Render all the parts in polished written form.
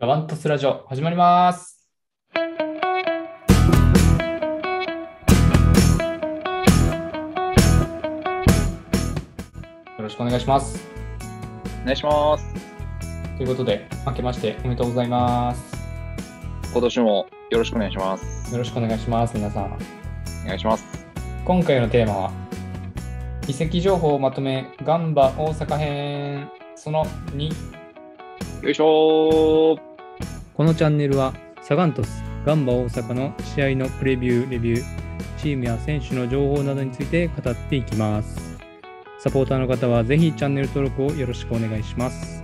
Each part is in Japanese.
ラバントスラジオ始まります。よろしくお願いします。お願いします。ということで、明けましておめでとうございます。今年もよろしくお願いします。よろしくお願いします。皆さんお願いします。今回のテーマは移籍情報をまとめガンバ大阪編その2。よいしょー。このチャンネルはサガン鳥栖ガンバ大阪の試合のプレビュー、レビュー、チームや選手の情報などについて語っていきます。サポーターの方はぜひチャンネル登録をよろしくお願いします。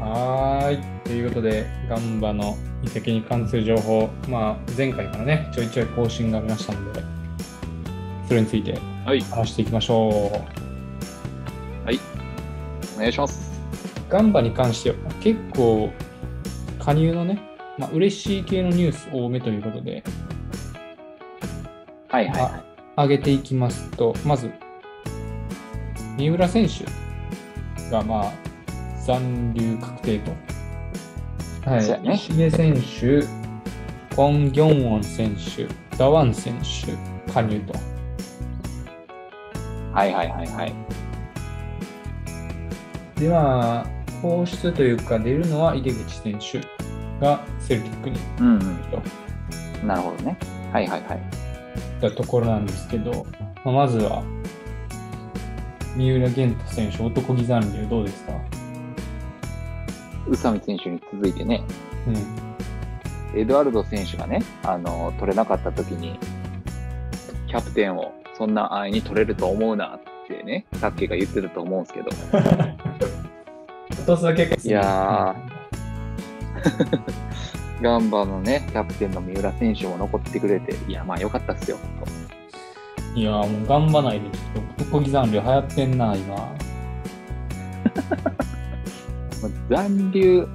はい、ということでガンバの移籍に関する情報、前回からねちょいちょい更新がありましたので、それについて話していきましょう。はい、お願いします。ガンバに関しては結構加入のね、嬉しい系のニュース多めということで、上げていきますと、まず三浦選手が残留確定と、石毛選手、コン・ギョンウォン選手、ダワン選手加入と。で、放出というか出るのは井出口選手がセルティックになるほどね。だところなんですけど、まずは三浦玄斗選手男気残留どうですか？宇佐美選手に続いてね、エドワルド選手がね、取れなかった時にキャプテンをそんな安易に取れると思うなってね、さっきが言ってたと思うんですけどいやガンバのねキャプテンの三浦選手も残ってくれて、良かったっすよ。もうガンバ内でちょっと男気残留流行ってんな今残留、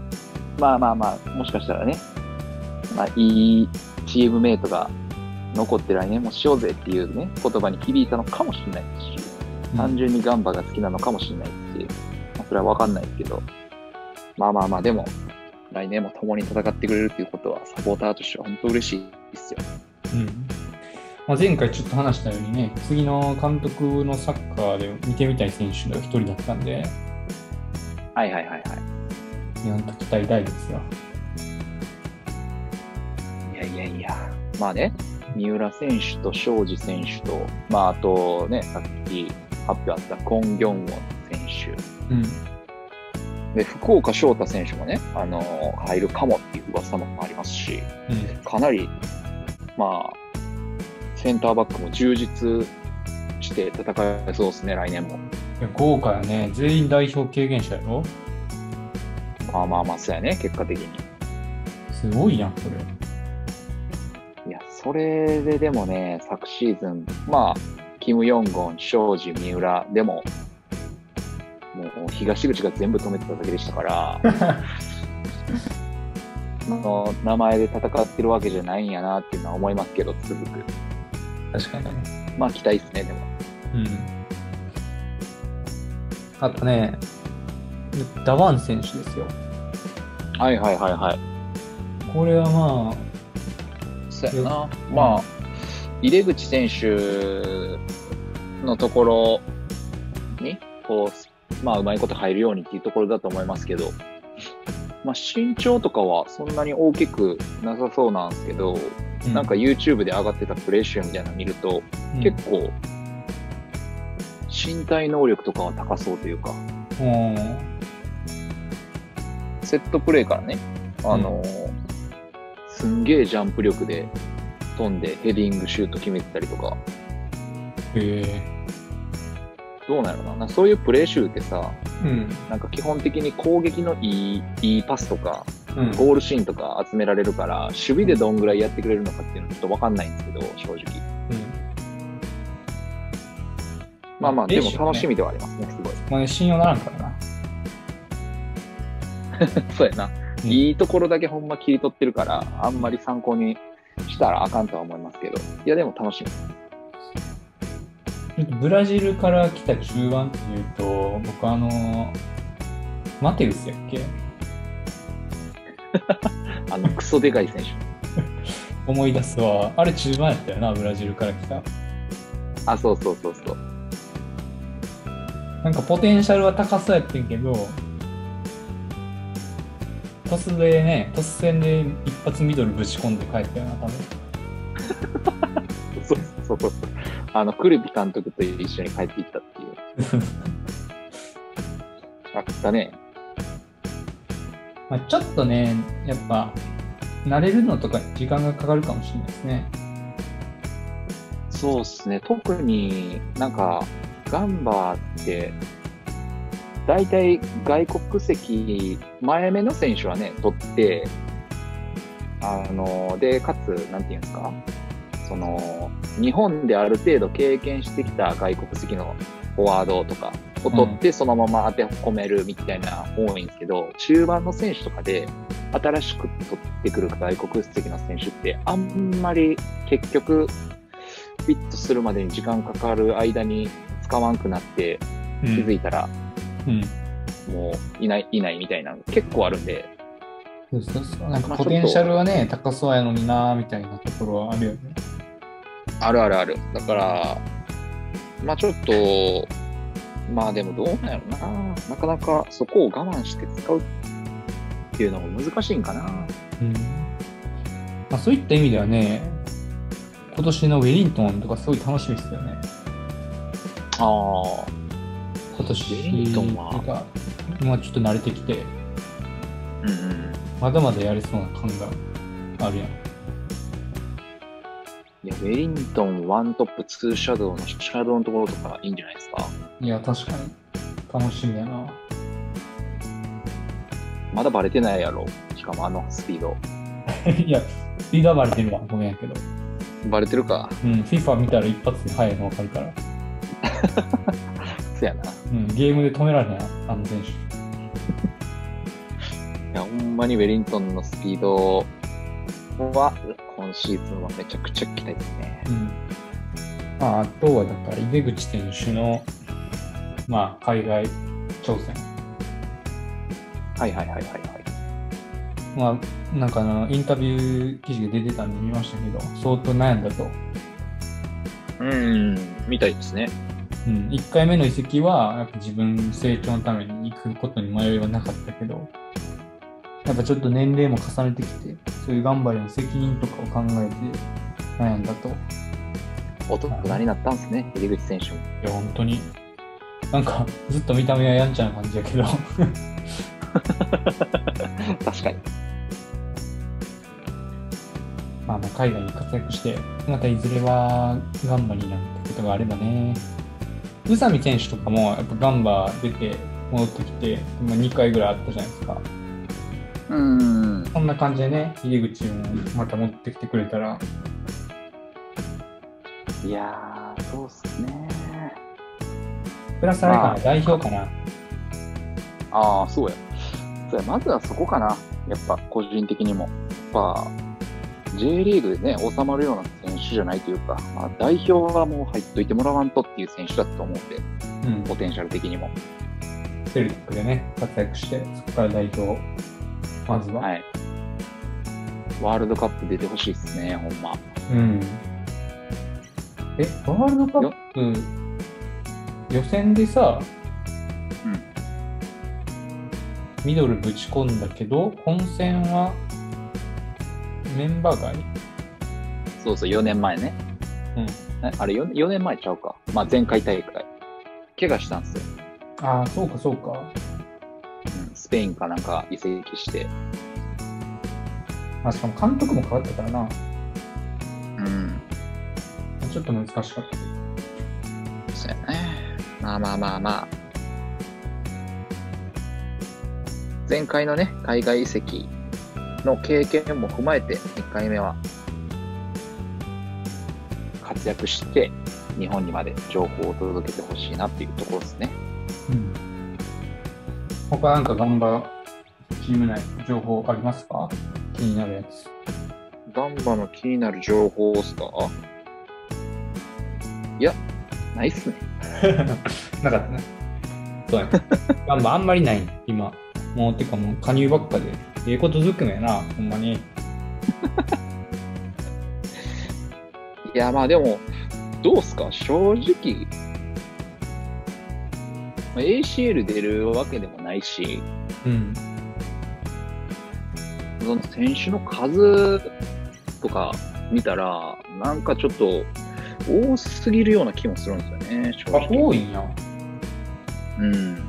もしかしたらね、いいチームメイトが残って来年もしようぜっていうね言葉に響いたのかもしれないし、単純にガンバが好きなのかもしれないし、それは分かんないですけど、でも来年も共に戦ってくれるということはサポーターとしては本当嬉しいですよ。前回ちょっと話したようにね、次の監督のサッカーで見てみたい選手が一人だったんで、期待大ですよ。三浦選手と庄司選手と、あとねさっき発表あったコン・ギョンウォン選手、で福岡翔太選手もね、入るかもっていう噂もありますし、かなり、センターバックも充実して戦えそうですね、来年も。豪華やね、全員代表経験者やろ。そうやね、結果的にすごいやんそれ。それででもね、昨シーズンキム・ヨンゴン、庄司、三浦でももう東口が全部止めてただけでしたからの名前で戦ってるわけじゃないんやなっていうのは思いますけど、続く。確かにね、期待ですね。でもあとね、ダワン選手ですよ。これはそうやな、井出口選手のところにうまいこと入るようにっていうところだと思いますけど、身長とかはそんなに大きくなさそうなんですけど、なんか YouTube で上がってたプレー集みたいなの見ると、結構身体能力とかは高そうというか、セットプレーからね、すんげえジャンプ力で飛んでヘディングシュート決めてたりとか。どうなるのかな、そういうプレー集ってさ、なんか基本的に攻撃のいいパスとか、ゴールシーンとか集められるから、守備でどんぐらいやってくれるのかっていうのはちょっと分かんないんですけど、正直。でも楽しみではありますね、すごい。信用ならんからなそうやな、いいところだけほんま切り取ってるから、あんまり参考にしたらあかんとは思いますけど、でも楽しみ。ブラジルから来た中盤っていうと、僕マテウスやっけあのクソでかい選手思い出すわ。あれ中盤やったよな、ブラジルから来た。あ、そうそうそうそう。なんかポテンシャルは高そうやってんけど、突然で一発ミドルぶち込んで帰ったよな、多分。そうそうそう。あのクルビ監督と一緒に帰っていったっていう。あったね。まあ、ちょっとね、やっぱ慣れるのとか時間がかかるかもしれないですね。そうですね。特になんかガンバってだいたい外国籍前目の選手はね取って、でかつなんていうんですか、その日本である程度経験してきた外国籍のフォワードとかを取ってそのまま当て込めるみたいな多いんですけど、中盤の選手とかで新しく取ってくる外国籍の選手ってあんまり結局フィットするまでに時間かかる間に使わんくなって気づいたらもういないみたいなの結構あるんで、なんかポテンシャルはね高そうやのになみたいなところはあるよね。あるあるある。だからまあちょっとまあでもどうなんやろな、なかなかそこを我慢して使うっていうのも難しいんかな、まあ、そういった意味ではね今年のウェリントンとかすごい楽しみですよね。ああ、今年ウェリントンは今ちょっと慣れてきて、まだまだやれそうな感があるやん。いや、ウェリントンワントップツーシャドウのシャドウのところとかいいんじゃないですか。いや確かに楽しみやな。まだバレてないやろ、しかもあのスピード。いやスピードはバレてるわ、ごめんやけど。バレてるか。うん、FIFA 見たら一発で速いの分かるから。そうやな。うん、ゲームで止められないあの選手。いやほんまにウェリントンのスピードは今シーズンはめちゃくちゃ期待ですね。うん、あとはだから井出口選手のまあ海外挑戦。はい。まあなんかインタビュー記事が出てたんで見ましたけど、相当悩んだと。みたいですね。うん、1回目の移籍はやっぱ自分成長のために行くことに迷いはなかったけど、やっぱちょっと年齢も重ねてきて、そういう頑張りの責任とかを考えて悩んだと。大人になったんですね、入口選手も。いや本当になんかずっと見た目はやんちゃな感じやけど。確かに。まあ、まあ海外に活躍してまたいずれはガンバになるってことがあればね。宇佐美選手とかもやっぱガンバ出て戻ってきて、まあ、2回ぐらいあったじゃないですか。こんな感じでね、入り口をまた持ってきてくれたら。いやーそうっすね。プラスあれかな、代表かな。ああそうや。まずはそこかな、やっぱ個人的にも。まあ、J リーグでね、収まるような選手じゃないというか、まあ、代表はもう入っといてもらわんとっていう選手だと思うんで、ポテンシャル的にも。セルティックでね、活躍して、そこから代表、まずは。はい、ワールドカップ出てほしいですね、ほんま。ワールドカップ、予選でさ、ミドルぶち込んだけど、本戦はメンバー外。そうそう、4年前ね。あれ4年前ちゃうか。まあ、前回大会。怪我したんですよ。ああ、そうかそうか。スペインかなんか移籍して。まあ、しかも監督も変わったからな。ちょっと難しかった。そうやね。まあ。前回のね、海外移籍の経験も踏まえて、1回目は活躍して、日本にまで情報を届けてほしいなっていうところですね。他なんかガンバチーム内情報ありますか？気になるやつ。ガンバの気になる情報っすか？いや、ないっすね。なかったね。そうや。ガンバあんまりない、今。もうてかもう加入ばっかでええことずくめやな、ほんまに。いやまあでもどうすか、正直 ACL 出るわけでもないし、うん、その選手の数とか見たらなんかちょっと多すぎるような気もするんですよね、正直。あ、多いな。うん。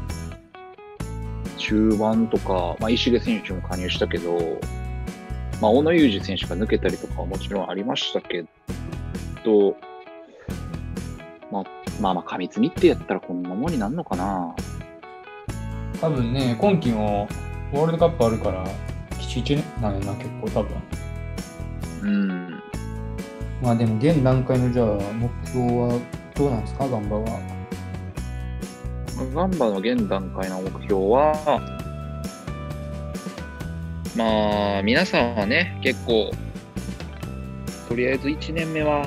中盤とか、まあ、石毛選手も加入したけど、まあ、小野裕二選手が抜けたりとかはもちろんありましたけど、まあ過密日程やったらこんなもんになるのかな。多分ね、今季もワールドカップあるから基地1なんやな、結構多分。うん。まあでも現段階のじゃあ目標はどうなんですか、ガンバは。ガンバの現段階の目標は、まあ皆さんはね、結構とりあえず1年目は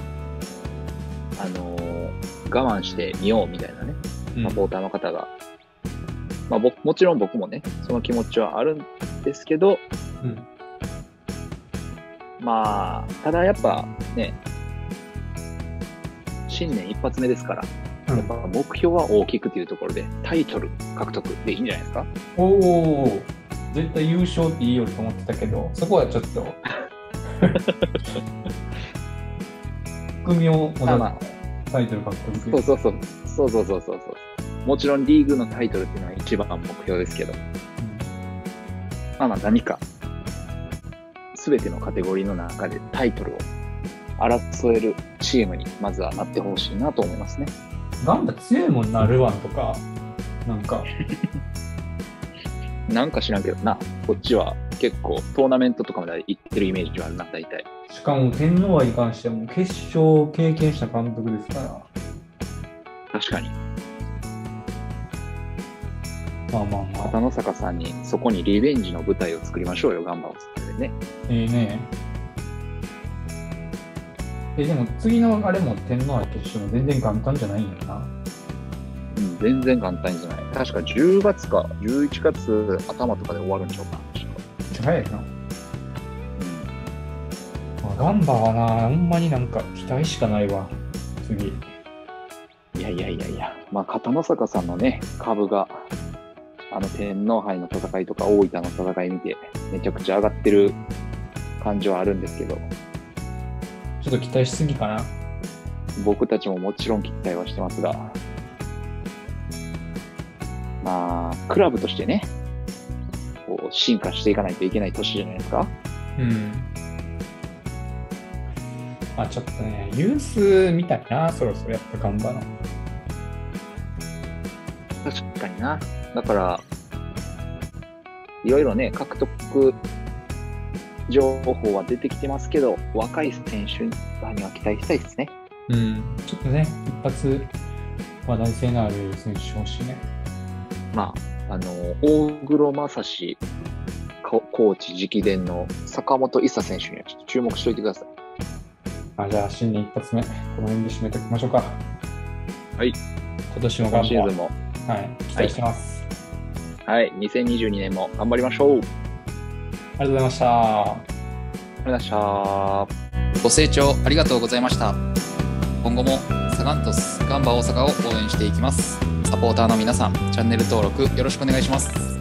我慢してみようみたいなね、サポーターの方が、うん、まあもちろん僕もねその気持ちはあるんですけど、うん、まあただやっぱね、新年一発目ですから、うん、やっぱ目標は大きくというところでタイトル獲得でいいんじゃないですか。おお、絶対優勝っていいよと思ってたけど、そこはちょっと組を戻るタイトル獲得。そうそう、もちろんリーグのタイトルっていうのは一番目標ですけど、うん、まあ何か全てのカテゴリーの中でタイトルを争えるチームにまずはなってほしいなと思いますね。ガンバ強いもんな、ルワンとかなんか知らんけどな、こっちは結構トーナメントとかまで行ってるイメージはあるな、大体。しかも天皇杯に関しても決勝を経験した監督ですから。確かに。まあ片野坂さんにそこにリベンジの舞台を作りましょうよ、ガンバを作ってね。いいね。でも次のあれも天皇杯決勝も全然簡単じゃないんだよな。うん、全然簡単じゃない。確か10月か11月頭とかで終わるんちゃうか。早いな。ガンバはな、ほんまになんか期待しかないわ、次。いや、まあ片野坂さんのね、株が天皇杯の戦いとか大分の戦い見てめちゃくちゃ上がってる感じはあるんですけど、ちょっと期待しすぎかな。僕たちももちろん期待はしてますが、まあクラブとしてね、こう進化していかないといけない年じゃないですか。うん。まあちょっとね、ユースみたいな、そろそろやっぱ頑張ろう。確かにな。だからいろいろね、獲得情報は出てきてますけど、若い選手には期待したいですね。うん。ちょっとね、一発話題性のある選手欲しいね。まあ。大黒正史コーチ直伝の坂本伊佐選手にはちょっと注目しておいてください。じゃあ新年一発目この辺で締めておきましょうか。はい、今年も頑張ります。はい、期待してます。はい、2022年も頑張りましょう。ありがとうございました。ありがとうございました。ご清聴ありがとうございました。今後もサガン鳥栖ガンバ大阪を応援していきます。サポーターの皆さん、チャンネル登録よろしくお願いします。